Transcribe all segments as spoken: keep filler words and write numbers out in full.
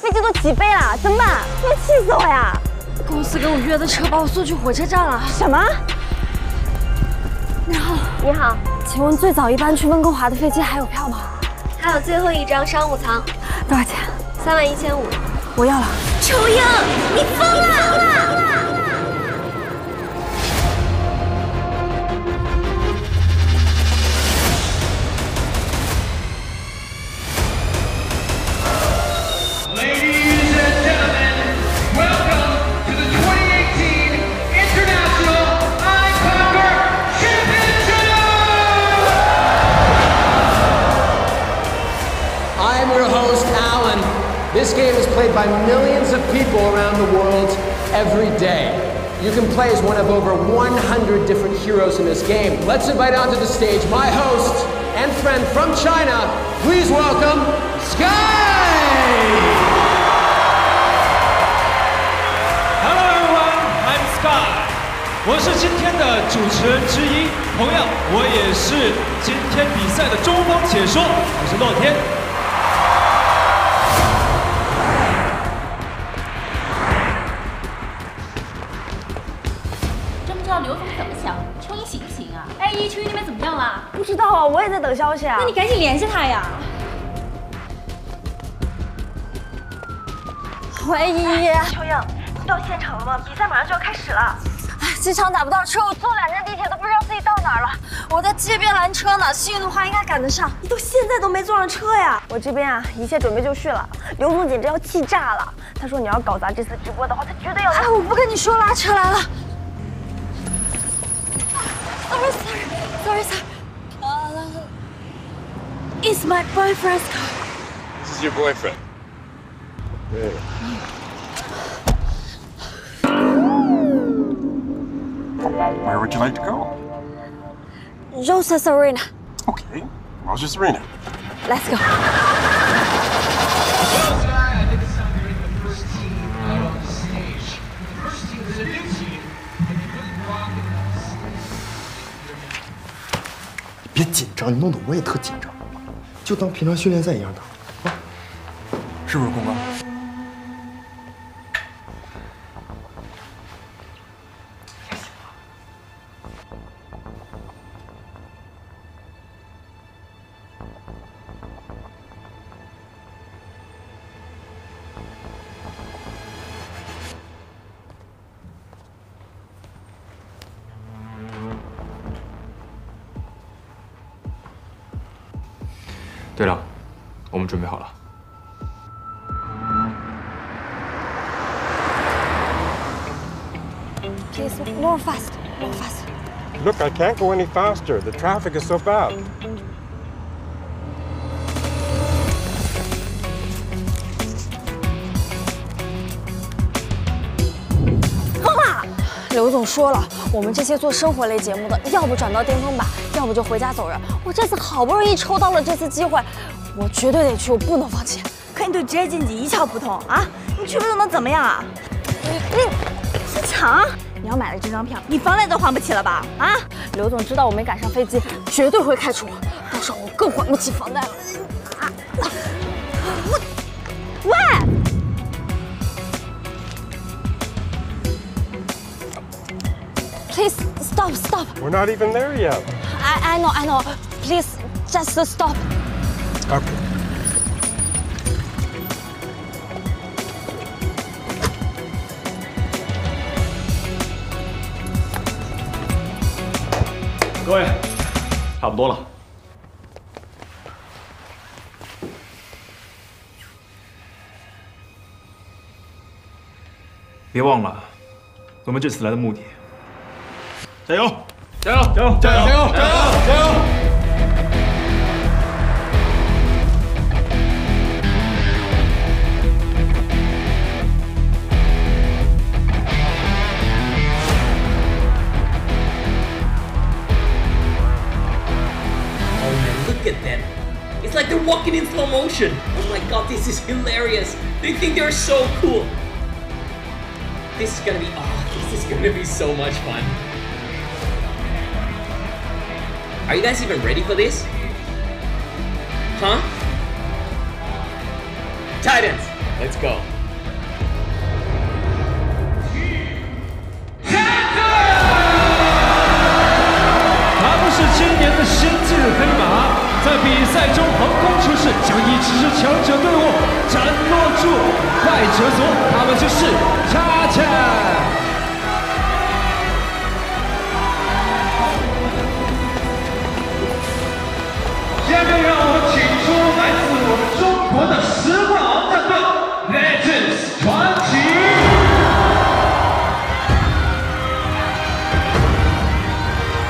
的飞机都几倍了，怎么办？你气死我呀！公司给我约的车把我送去火车站了。什么？你好，你好，请问最早一班去温哥华的飞机还有票吗？还有最后一张商务舱，多少钱？三万一千五。我要了。仇英，你疯了！ This game is played by millions of people around the world every day. You can play as one of over one hundred different heroes in this game. Let's invite onto the stage my host and friend from China. Please welcome Sky! Hello everyone, I'm Sky. 我是今天的主持人之一，同样我也是今天比赛的中锋解说，我是洛天。 不知道啊，我也在等消息啊。那你赶紧联系他呀！喂，依依，秋英，你到现场了吗？比赛马上就要开始了。哎，机场打不到车，我坐两站地铁都不知道自己到哪儿了。我在街边拦车呢，幸运的话应该赶得上。你都现在都没坐上车呀？我这边啊，一切准备就绪了。刘总简直要气炸了，他说你要搞砸这次直播的话，他绝对要……哎，我不跟你说了，车来了。Sorry, sorry, sorry, sorry. It's my boyfriend's car. This is your boyfriend. Yeah. Where would you like to go? Rosa Serena. Okay, Rosa Serena. Let's go. I think it's time to bring the first team out on the stage. The first team is a new team, and they really rock it on the stage. 别紧张，你弄得我也特紧张。 就当平常训练赛一样打，啊，是不是，公关？队长，我们准备好了。Please more fast, more fast. Look, I can't go any faster. The traffic is so bad.妈，刘总说了，我们这些做生活类节目的，要不转到巅峰版。 要不就回家走人。我这次好不容易抽到了这次机会，我绝对得去，我不能放弃。可你对职业晋级一窍不通啊！你去了又能怎么样啊？你机场，你要买了这张票，你房贷都还不起了吧？啊！刘总知道我没赶上飞机，绝对会开除我，到时候我更还不起房贷了。啊！我，喂！Please stop, stop. We're not even there yet. I, I know, I know. Please, just stop. Okay.各位，差不多了。别忘了，我们这次来的目的。 加油！加油！加油！加油！加油！加油！Oh man, look at them! It's like they're walking in slow motion. Oh my god, this is hilarious. They think they're so cool. This is gonna be oh, this is gonna be so much fun. Are you guys even ready for this? Huh? Titans! Let's go.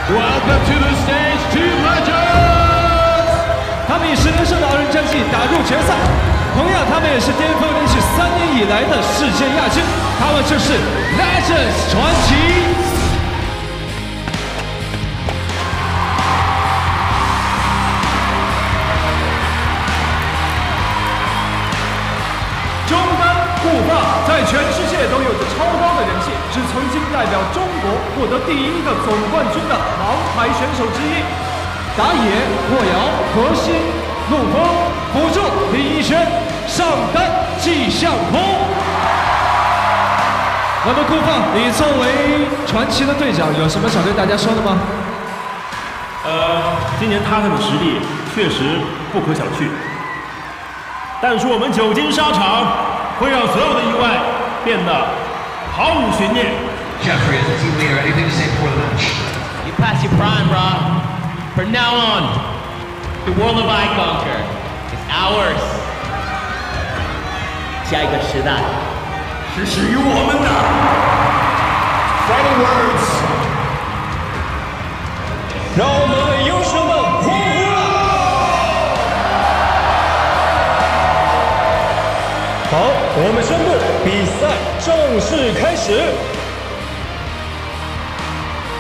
Welcome to the stage, Team Legends! 他们以十连胜的傲人战绩打入决赛，同样，他们也是巅峰连续三年以来的世界亚军，他们就是 Legends 传奇。 护发在全世界都有着超高的人气，是曾经代表中国获得第一个总冠军的王牌选手之一。打野、破瑶、何心、陆风、辅助林一轩、上单季向峰。那么，顾放，你作为传奇的队长，有什么想对大家说的吗？呃，今年他们的实力确实不可小觑，但是我们久经沙场。 会让所有的意外变得毫无悬念。Jeffrey, as a team leader, anything to say before the match? You passed your prime, bro. From now on, the world of I Conquer is ours. 下一个时代是属于我们的。Final words. 让我们为英雄们欢呼！ 好，我们宣布比赛正式开始，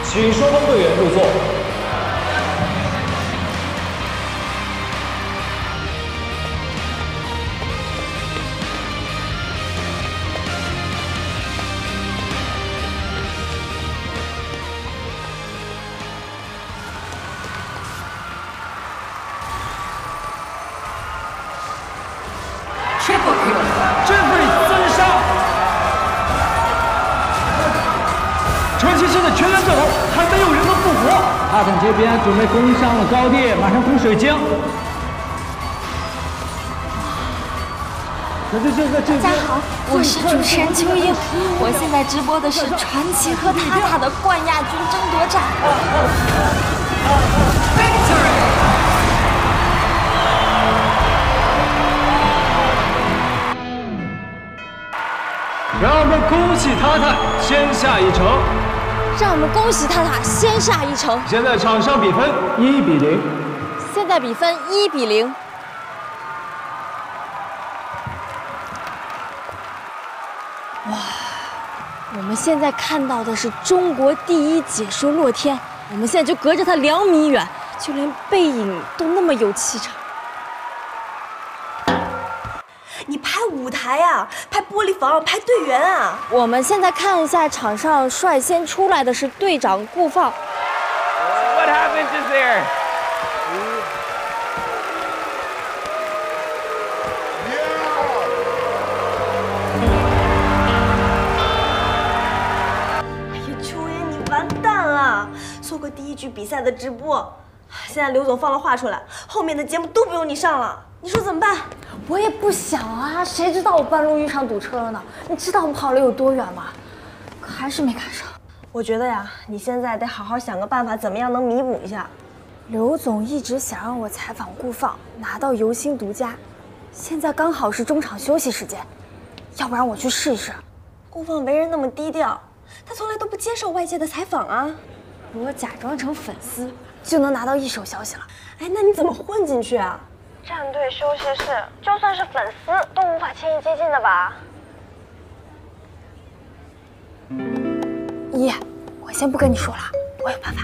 请双方队员入座。Triple kill。 Jeffrey 三杀，传奇式的全员战斗还没有人能复活。阿肯这边准备攻上了高地，马上攻水晶。可是这个这大家好，我是主持人秋英，我现在直播的是传奇和塔塔的冠亚军争夺战。Victory！ 让我们恭喜塔塔先下一城。让我们恭喜塔塔先下一城。现在场上比分一比零。现在比分一比零。哇，我们现在看到的是中国第一解说洛天，我们现在就隔着他两米远，就连背影都那么有气场。 你拍舞台啊，拍玻璃房，拍队员啊！我们现在看一下场上率先出来的是队长顾放。What happened just there? Yeah. 哎呀，秋妍，你完蛋了，错过第一局比赛的直播。现在刘总放了话出来，后面的节目都不用你上了。 你说怎么办？我也不想啊，谁知道我半路遇上堵车了呢？你知道我跑了有多远吗？可还是没赶上。我觉得呀，你现在得好好想个办法，怎么样能弥补一下？刘总一直想让我采访顾放，拿到游星独家，现在刚好是中场休息时间，要不然我去试一试。顾放为人那么低调，他从来都不接受外界的采访啊。我假装成粉丝，就能拿到一手消息了。哎，那你怎么混进去啊？ 战队休息室，就算是粉丝都无法轻易接近的吧？依依，我先不跟你说了，我有办法。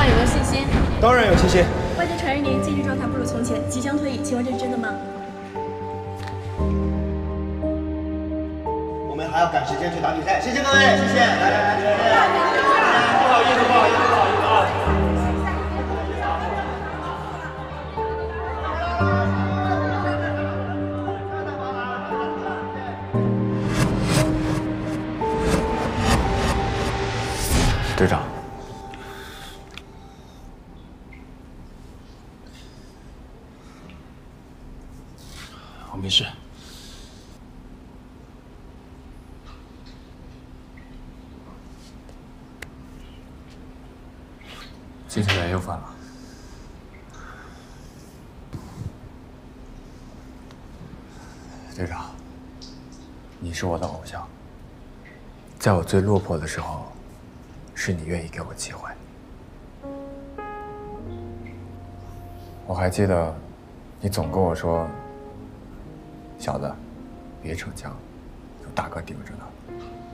话有没有信心？当然有信心。外界传言您近日状态不如从前，即将退役，请问这是真的吗？我们还要赶时间去打比赛，谢谢各位，谢谢，来来来，不好意思，不好意思，不好意思啊。 队长，我没事。金小白又犯了。队长，你是我的偶像，在我最落魄的时候。 是你愿意给我机会。我还记得，你总跟我说：“小子，别逞强，有大哥顶着呢，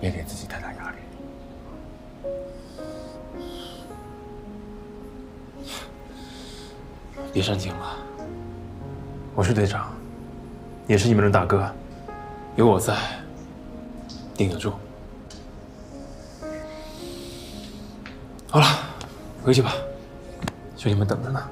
别给自己太大压力。”别煽情了，我是队长，也是你们的大哥，有我在，顶得住。 好了，回去吧，兄弟们等着呢。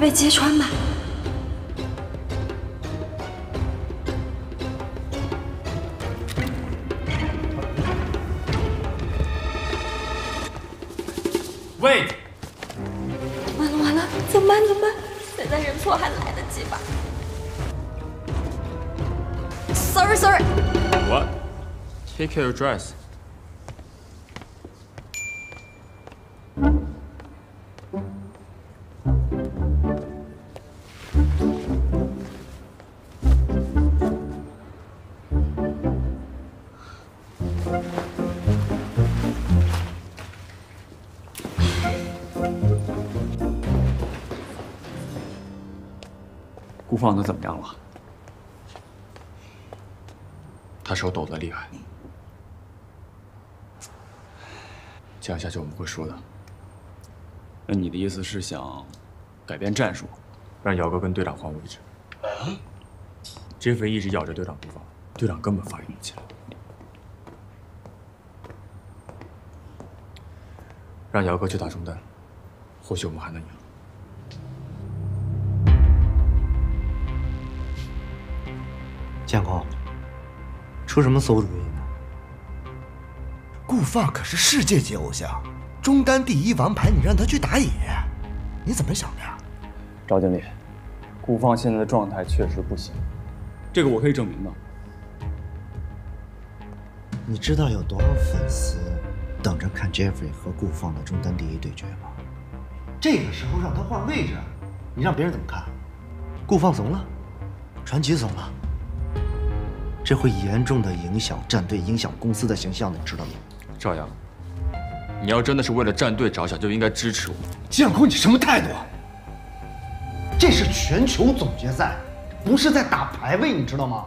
被揭穿吧！喂！完了完了，怎么办？怎么办？现在认错还来得及吧 ？Sorry sorry。What? Take your dress. 顾放的怎么样了？他手抖得厉害，这样下去我们会输的。那你的意思是想改变战术，让姚哥跟队长换位置？啊、Jeffrey 一直咬着队长不放，队长根本发育不起来。让姚哥去打中单，或许我们还能赢。 建功，出什么馊主意呢？顾放可是世界级偶像，中单第一王牌，你让他去打野，你怎么想的呀？赵经理，顾放现在的状态确实不行，这个我可以证明的。你知道有多少粉丝等着看 Jeffrey 和顾放的中单第一对决吗？这个时候让他换位置，你让别人怎么看？顾放怂了，传奇怂了。 这会严重的影响战队，影响公司的形象的，你知道吗？赵阳，你要真的是为了战队着想，就应该支持我。建功，你什么态度？这是全球总决赛，不是在打排位，你知道吗？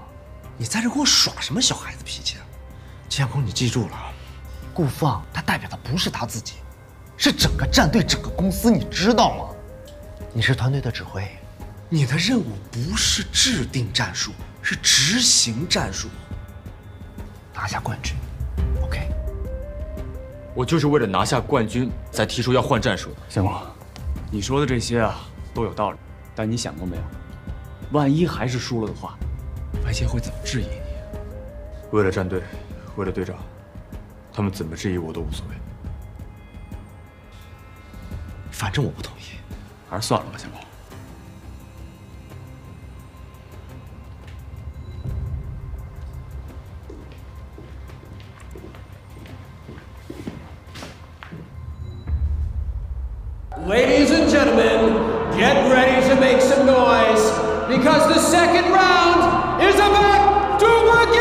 你在这给我耍什么小孩子脾气啊？建功，你记住了，顾放他代表的不是他自己，是整个战队、整个公司，你知道吗？你是团队的指挥，你的任务不是制定战术。 是执行战术，拿下冠军。OK， 我就是为了拿下冠军才提出要换战术的。建功，你说的这些啊都有道理，但你想过没有，万一还是输了的话，外界会怎么质疑你？为了战队，为了队长，他们怎么质疑我都无所谓。反正我不同意，还是算了吧，建功。Ladies and gentlemen, get ready to make some noise, because the second round is about to begin!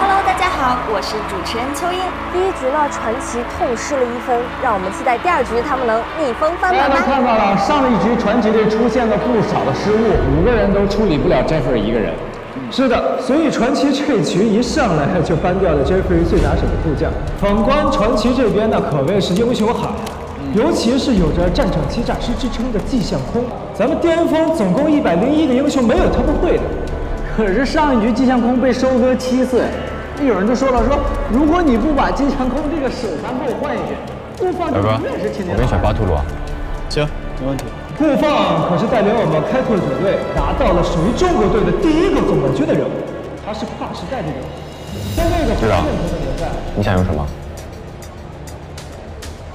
Hello， 大家好，我是主持人秋叶。第一局呢，传奇痛失了一分，让我们期待第二局他们能逆风翻盘吧。大家看到了，上一局传奇队出现了不少的失误，五个人都处理不了 Jeffrey 一个人。是的，所以传奇这局一上来就搬掉了 Jeffrey 最拿手的副将。反观传奇这边呢，可谓是优秀海，尤其是有着战场七诈师之称的季向空。咱们巅峰总共一百零一个英雄，没有他不会的。可是上一局季向空被收割七次，有人就说了说，如果你不把季向空这个手残给我换一遍，顾放永远是青年。我跟小巴吐鲁啊，行，没问题。 顾放可是带领我们开拓者队拿到了属于中国队的第一个总冠军的人物，他是跨时代的人物。在那个环境中的年代，你想用什么？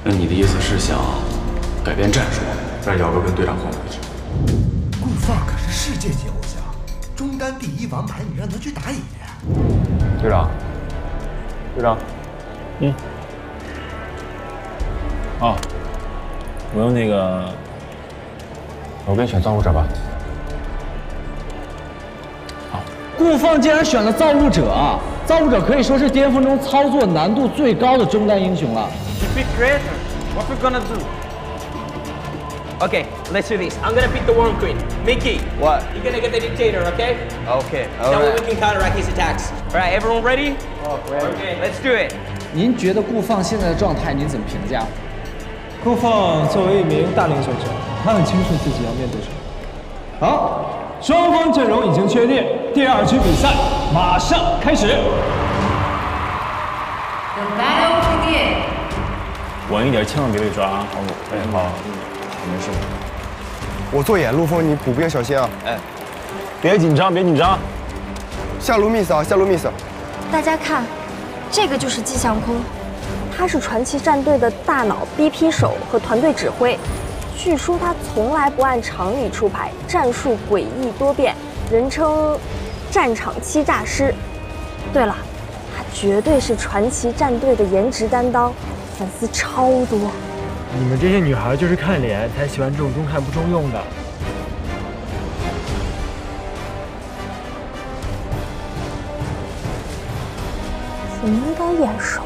那你的意思是想改变战术，让姚哥跟队长换位置？顾放可是世界级偶像，中单第一王牌，你让他去打野？队长，队长，嗯，哦，我用那个。 我给你选造物者吧。好，顾放竟然选了造物者，啊，造物者可以说是巅峰中操作难度最高的中单英雄了。Defeat creator, what we gonna do? Okay, let's do this. I'm gonna pick the worm queen, Mickey. What? You're gonna get the dictator, okay? Okay. Now we can counteract his attacks. All right, everyone ready? Okay, let's do it. 您觉得顾放现在的状态您怎么评价？顾放作为一名大龄选手。 他很清楚自己要面对什么。好，双方阵容已经确定，第二局比赛马上开始。稳一点，千万别被抓啊！好，哎，好，没事。我做眼，陆枫，你补兵小心啊！哎，别紧张，别紧张。下路 miss 啊，下路 miss。大家看，这个就是季向空，他是传奇战队的大脑、B P 手和团队指挥。 据说他从来不按常理出牌，战术诡异多变，人称“战场欺诈师”。对了，他绝对是传奇战队的颜值担当，粉丝超多。你们这些女孩就是看脸，才喜欢这种中看不中用的。怎么有点眼熟？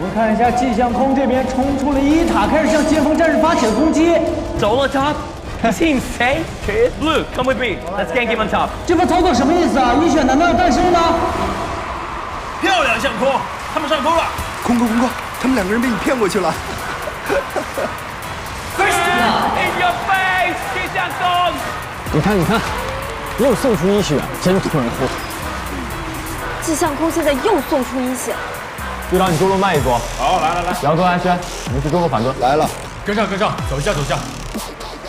我们看一下季向空这边冲出了一塔，开始向先锋战士发起了攻击。走了 top， is he insane? Blue, come with me. Let's gank him on top. 这波操作什么意思啊？一选难道要诞生吗？漂亮，向空，他们上钩了。空哥，空哥，他们两个人被你骗过去了。First blood in your face， 季向空。你看，你看，又送出一血，真囤货。季向空现在又送出一血。 队长，你中路慢一波。好，来来来，姚哥安轩，你们去中路反蹲。来了，跟上跟上，走下走下。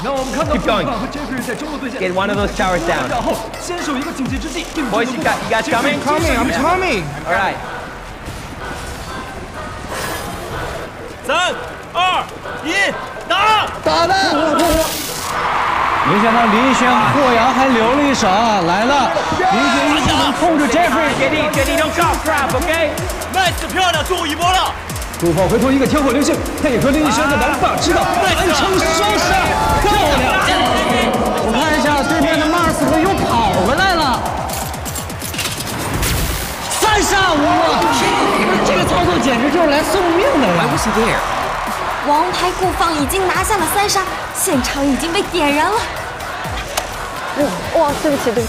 那我们看到顾放和 Jeffrey 在中路对线。Get one of those towers down。然后坚守一个警戒之地。Boys, you got, you got coming, coming, I'm coming. All right. 三二一，打！打的。没想到林轩霍阳还留了一手，来了。林轩一能控制 Jeffrey。决定决定用 Jump Trap, OK。 nice 漂亮，最后一波了。顾放回头一个天火流星，配合另一身的蓝霸，知道完成双杀，漂亮！我看一下对面的 Mars 哥又跑回来了，三杀五！这个操作简直就是来送命的了。王牌顾放已经拿下了三杀，现场已经被点燃了。哇哇，对不起对不起。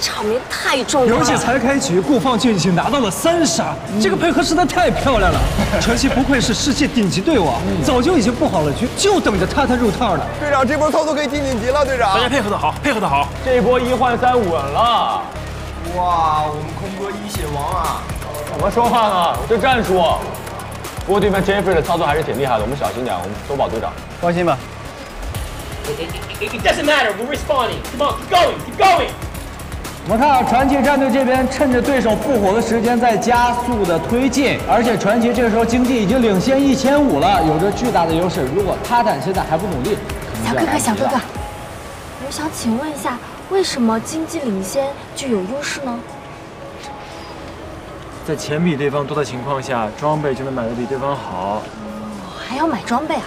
场面太重要了，而且才开局，顾放就已经拿到了三杀，嗯、这个配合实在太漂亮了。传奇不愧是世界顶级队伍，嗯、早就已经布好了局，就等着他他入套了。队长，这波操作可以进顶级了，队长。大家配合的好，配合的好，这波一换三稳了。哇，我们空哥一血王啊！怎么说话呢？这战术。不过对面 Jeffrey 的操作还是挺厉害的，我们小心点，我们多保队长。放心吧。It doesn't matter, we're responding. Come on, keep going, keep going. 我们看到传奇战队这边趁着对手复活的时间在加速的推进，而且传奇这个时候经济已经领先一千五了，有着巨大的优势。如果他胆现在还不努力，小哥哥，小哥哥，我想请问一下，为什么经济领先就有优势呢？在钱比对方多的情况下，装备就能买得比对方好。还要买装备啊？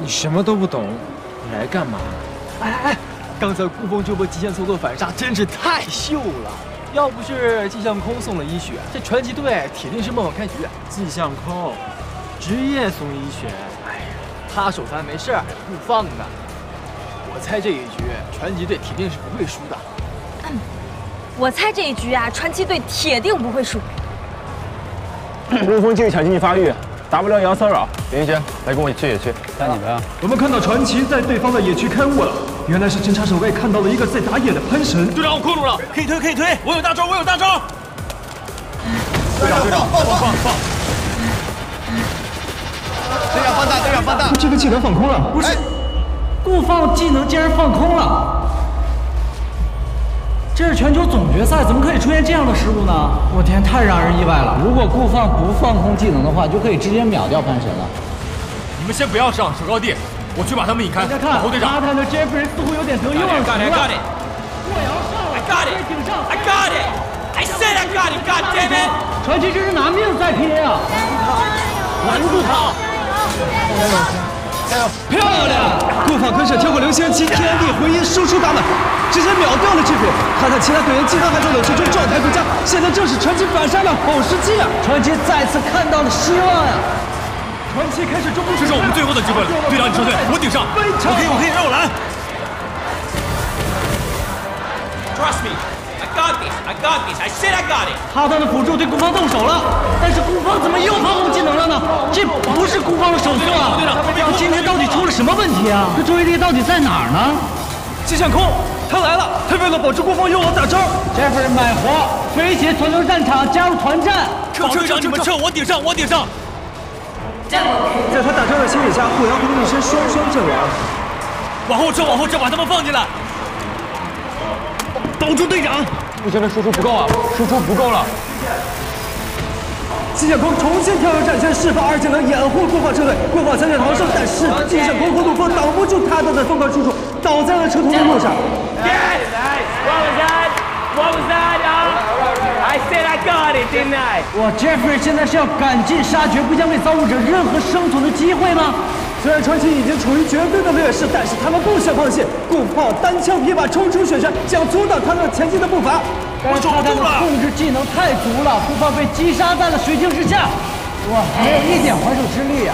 你什么都不懂，你来干嘛？哎哎哎！刚才孤峰这波极限操作反杀真是太秀了，要不是季向空送了一血，这传奇队铁定是梦想开局。季向空，职业送一血，哎呀，他手残没事儿，不放的。我猜这一局传奇队铁定是不会输的。嗯，我猜这一局啊，传奇队铁定不会输。孤峰这一场经济发育。 打不了也要骚扰，林轩，来跟我去野区。带你们啊！我们看到传奇在对方的野区开雾了，原来是侦察守卫看到了一个在打野的喷神。队长，我困住了，可以推，可以推，我有大招，我有大招。队长，队长，放放放！队长放大，队长放大！这个技能放空了，不是，顾放技能竟然放空了。 这是全球总决赛，怎么可以出现这样的失误呢？我天，太让人意外了！如果顾放不放空技能的话，就可以直接秒掉潘神了。你们先不要上，守高地，我去把他们引开。大家看，侯队长，阿泰的 Jeffrey 似乎有点得意忘形了。过摇上来，直接顶上 ！I got it! I said I got it! God damn it! 传奇这是拿命在拼啊！拦住他！加油！漂亮！顾放喷射跳过流星，其天地回音输出打满。 直接秒掉了这波，他在其他队员进攻还在扭曲中状态不佳，现在正是传奇反杀的好时机啊！传奇再次看到了希望呀！传奇开始中路，这是我们最后的机会了，队长你撤退，我顶上，我可以，我可以，让我来 ！Trust me, I got this, I got this, I said I got it。哈登的辅助对顾方动手了，但是顾方怎么又放空技能了呢？这不是顾方的手速啊！队长，队长，今天到底出了什么问题啊？这注意力到底在哪儿呢？气象空。 他来了！他为了保住顾风，用我大招。Jeffrey 买活，飞鞋存留战场，加入团战。撤撤撤！你们撤！我顶上！我顶上！在他大招的牵引下，互相攻一身双双正燃。往后撤！往后撤！把他们放进来。挡住队长！不行，这输出不够啊！输出不够了。季向空重新跳入战圈，释放二技能掩护顾风撤退。顾风想想逃生，但是季向空和陆风挡不住他的疯狂输出，倒在了车头的路上。 Yes! Nice! What was that? What was that? I said I got it, didn't I? 哇 ，Jeffrey 现在是要赶尽杀绝，不将为造物者任何生存的机会吗？虽然传奇已经处于绝对的劣势，但是他们不想放弃。顾炮单枪匹马冲出雪山，想阻挡他们前进的步伐。但是他的控制技能太足了，顾炮被击杀在了水晶之下。哇，没有一点还手之力啊！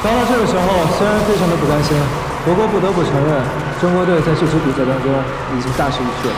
当然，这个时候虽然非常的不甘心，不过不得不承认。 中国队在这次比赛当中已经大势已去了。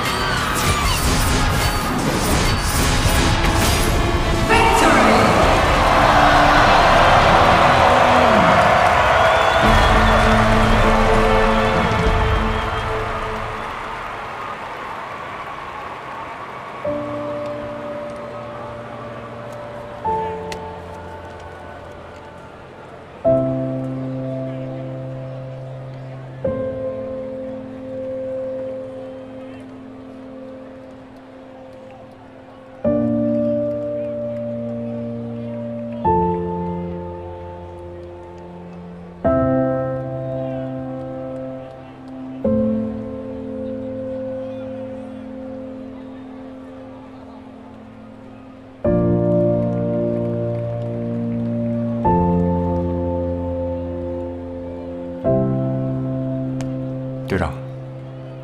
队长，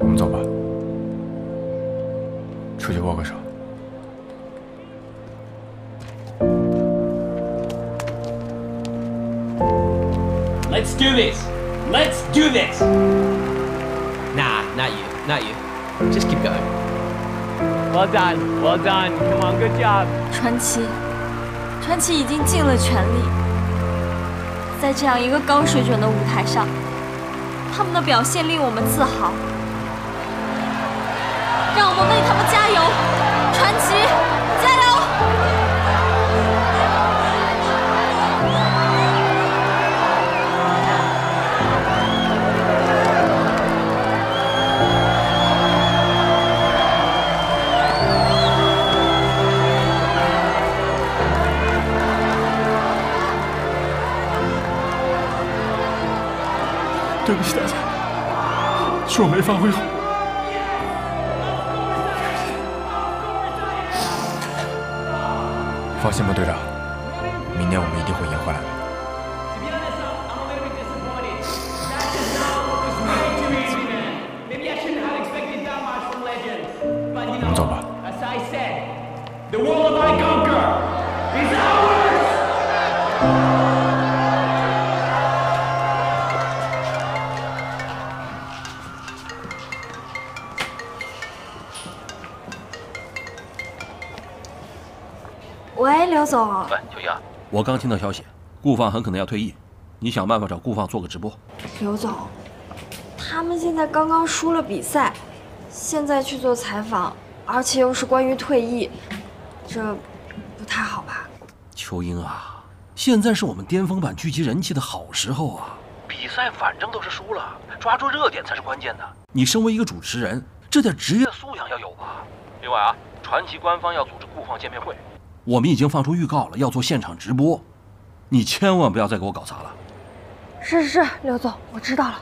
我们走吧，出去握个手。Let's do this. Let's do this. Nah, not you, not you. Just keep going. Well done, well done. Come on, good job. 传奇，传奇已经尽了全力，在这样一个高水准的舞台上。 他们的表现令我们自豪，让我们为他们加油！传奇，加油！对不起大家。 是我没发挥好，放心吧，队长，明年我们一定会赢回来的。 The world I conquer is ours!喂，刘总。喂，小杨，我刚听到消息，顾放很可能要退役，你想办法找顾放做个直播。刘总，他们现在刚刚输了比赛，现在去做采访，而且又是关于退役。 这不太好吧，秋英啊，现在是我们巅峰版聚集人气的好时候啊！比赛反正都是输了，抓住热点才是关键的。你身为一个主持人，这点职业素养要有吧？另外啊，传奇官方要组织顾放见面会，我们已经放出预告了，要做现场直播，你千万不要再给我搞砸了。是是是，刘总，我知道了。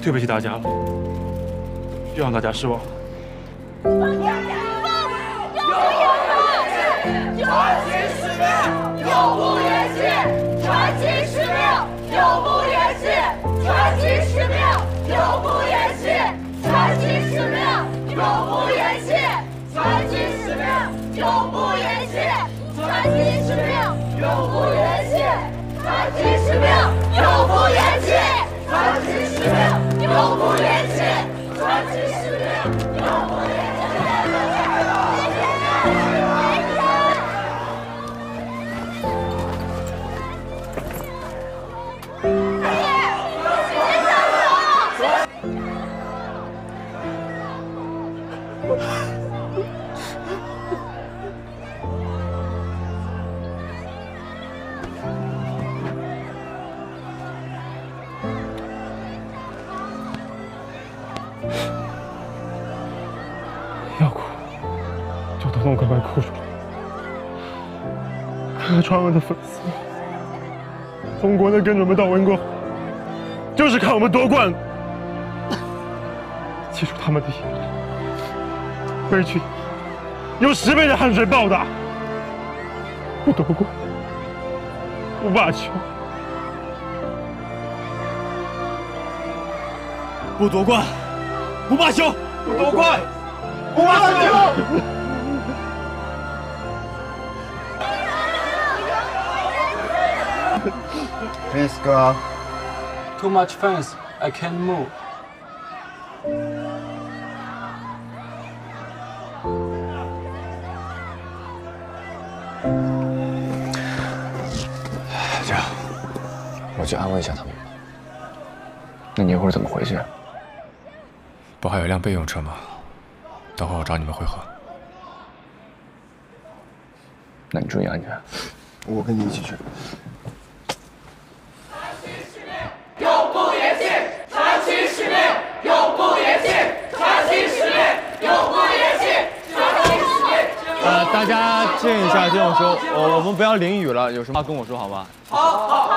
对不起大家了，又让大家失望。放下甲方，有眼光；传奇使命，永不言弃；传奇使命，永不言弃；传奇使命，永不言弃；传奇使命，永不言弃；传奇使命，永不言弃；传奇使命，永不言弃；传奇使命，永不言弃。 传奇使命，永不言弃；传奇使命，永不言弃。 我快快哭出来！看看川文的粉丝，从国内跟着我们到温哥华，就是看我们夺冠。记住他们的眼泪，委屈用十倍的汗水报答。不夺冠，不罢休。不夺冠，不罢休。不夺冠，不罢休。 Please go. Too much fans. I can't move.这样，我去安慰一下他们。那你一会儿怎么回去？不还有辆备用车吗？等会我找你们汇合。那你注意安全。我跟你一起去。 大家见一下，这种时候，我我们不要淋雨了，有什么话跟我说好吗？好好。